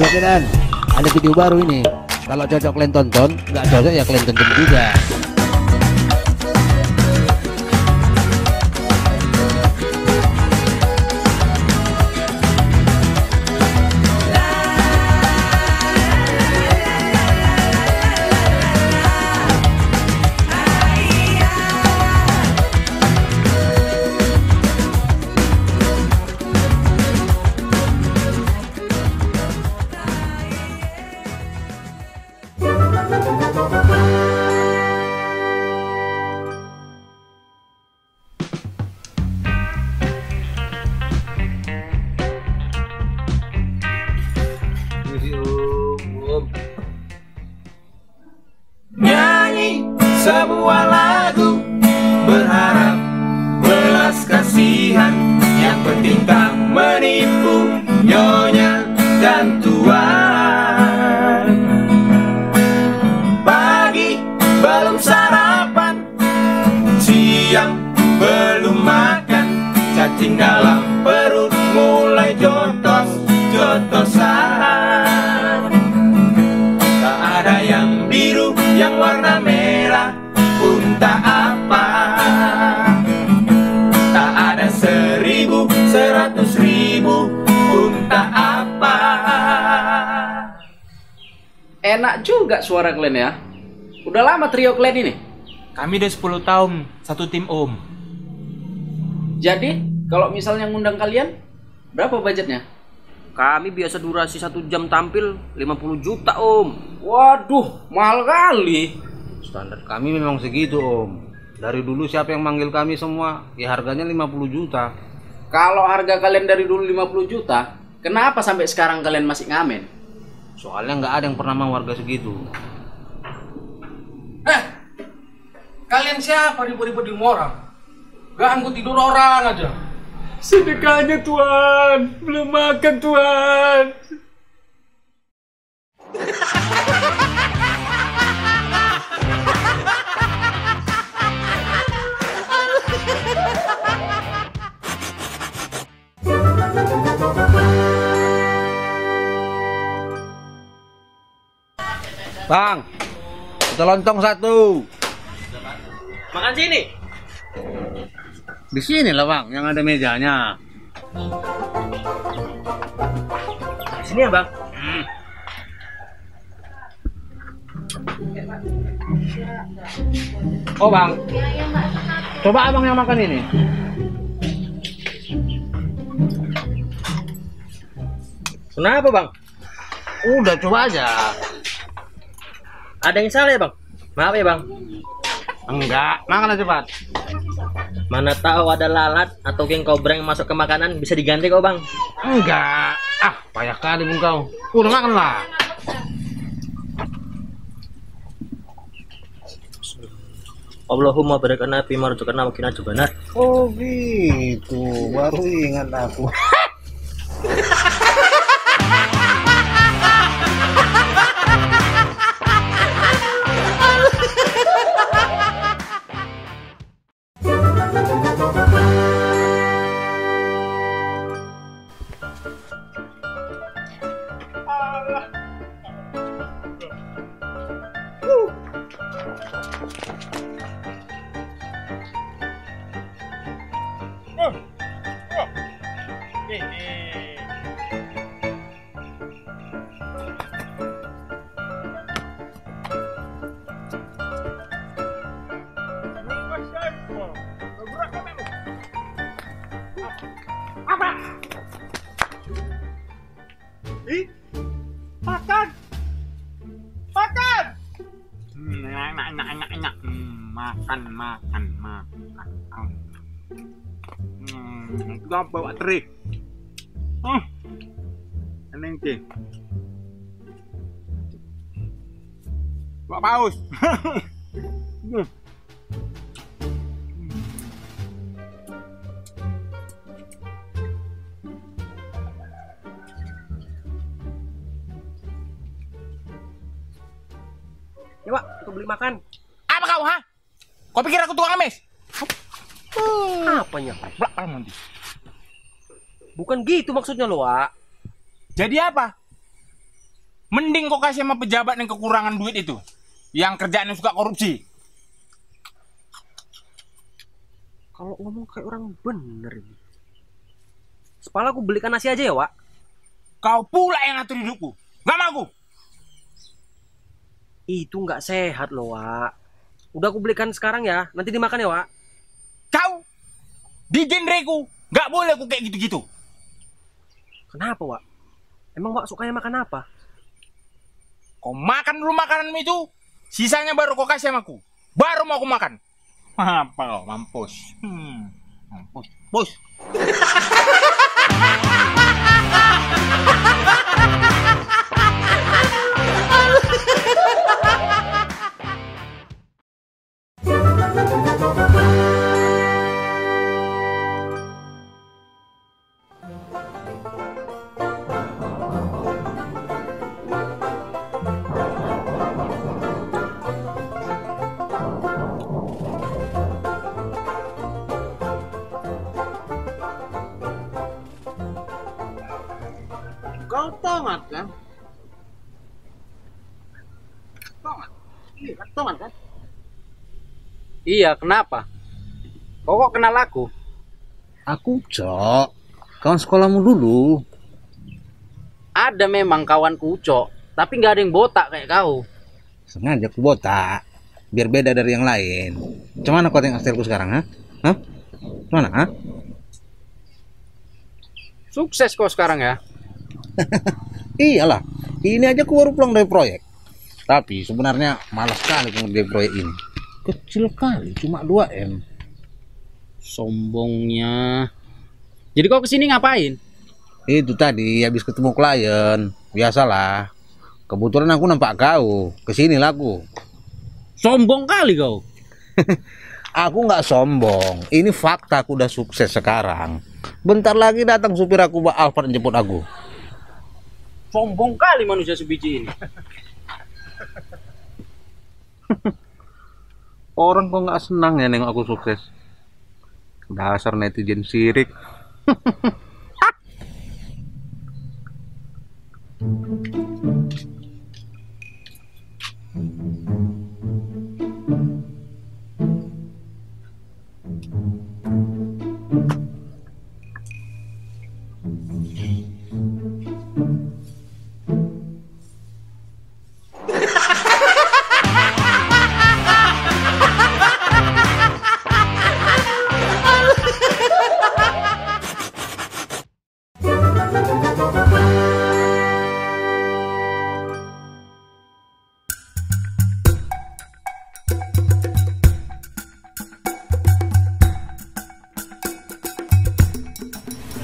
Halo tenan, ada video baru ini. Kalau cocok kalian tonton, nggak cocok ya kalian tonton juga. Nyanyi sebuah lagu, berharap belas kasihan, yang penting tak menipu nyonya dan tuan. Pagi belum sarapan, siang belum makan, cacing dalam perut mulai jotos-jotosan. Tak ada yang biru, yang warna merah pun tak apa. Tak ada 1000, 100 ribu pun tak apa. Enak juga suara kalian ya. Udah lama trio kalian ini? Kami udah 10 tahun, satu tim om. Jadi, kalau misalnya ngundang kalian, berapa budgetnya? Kami biasa durasi 1 jam tampil 50 juta om. Waduh, mahal kali. Standar kami memang segitu om. Dari dulu siapa yang manggil kami semua, ya harganya 50 juta. Kalau harga kalian dari dulu 50 juta, kenapa sampai sekarang kalian masih ngamen? Soalnya nggak ada yang pernah mau harga segitu. Kalian siapa ribut-ribut di orang? Ganggu tidur orang aja. Sedekahnya tuan, belum makan tuan. Bang, kita lontong satu. Makan sini. Di sini lah bang, yang ada mejanya. Di sini ya bang. Oh bang, coba abang yang makan ini. Kenapa bang? Udah coba aja. Ada yang salah ya bang? Maaf ya bang. Enggak, makan aja cepat. Mana tahu ada lalat atau geng kobreng masuk ke makanan, bisa diganti kok bang. Enggak, payah kali bung kau. Udah makan lah. Allahumma barakana fi marzuqana wa qina adzabannar. Oh gitu, baru ingat aku. Makan. Gua bawa trik. Eneng sih. Bawa paus. Ya Pak, aku beli makan. Apa kau, ha? Kau pikir aku tukang amis? Apanya? Belakang nanti. Bukan gitu maksudnya lo, Wak. Jadi apa? Mending kok kasih sama pejabat yang kekurangan duit itu, yang kerjaannya suka korupsi. Kalau ngomong kayak orang bener ini. Sepala aku belikan nasi aja ya, Wak. Kau pula yang ngatur hidupku. Gak mau aku. Itu nggak sehat loh, Wak. Udah aku belikan sekarang ya. Nanti dimakan ya, Wak. Kau di genreku nggak boleh aku kayak gitu-gitu. Kenapa, Wak? Emang Wak sukanya makan apa? Kau makan dulu makananmu itu. Sisanya baru kau kasih sama aku. Baru mau aku makan. Apa lo, mampus. Mampus. Bos. Kau tomat kan? Tomat? Iya kan? Tomat kan? Iya, kenapa? Kau kok kenal aku? Aku Ucok, kawan sekolahmu dulu. Ada memang kawanku Ucok, tapi nggak ada yang botak kayak kau. Sengaja aku botak, biar beda dari yang lain. Cuman aku tengok stylku sekarang, ha? Hah? Mana, ha? Sukses kau sekarang ya? Iyalah, ini aja aku baru pulang dari proyek. Tapi sebenarnya malas sekali dari proyek ini. Kecil kali, cuma 2M. Sombongnya. Jadi kau kesini ngapain? Itu tadi habis ketemu klien. Biasalah. Kebetulan aku nampak kau, kesinilah aku. Sombong kali kau. Aku nggak sombong. Ini fakta aku udah sukses sekarang. Bentar lagi datang supir aku Pak Alphard jemput aku. Sombong kali manusia sebiji ini. Orang kok nggak senang ya nengok aku sukses. Dasar netizen sirik.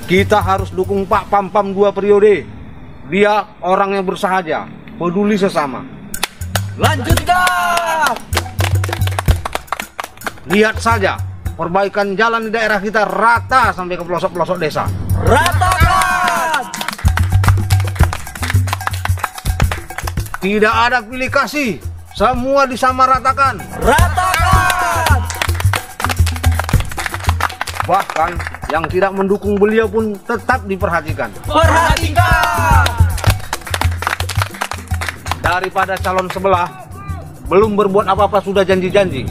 Kita harus dukung Pak Pam-Pam 2 periode. Dia orang yang bersahaja, peduli sesama. Lanjutkan. Lihat saja, perbaikan jalan di daerah kita rata sampai ke pelosok-pelosok desa. Ratakan. Tidak ada pilih kasih, semua disamaratakan. Ratakan. Bahkan yang tidak mendukung beliau pun tetap diperhatikan. Perhatikan! Daripada calon sebelah, belum berbuat apa-apa sudah janji-janji.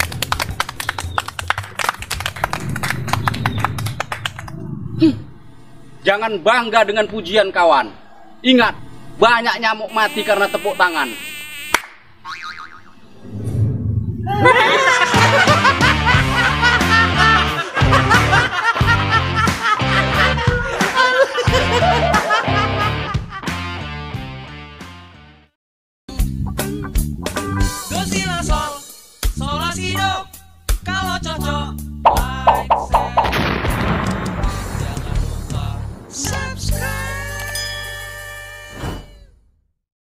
Jangan bangga dengan pujian kawan. Ingat, banyak nyamuk mati karena tepuk tangan. Kalau cocok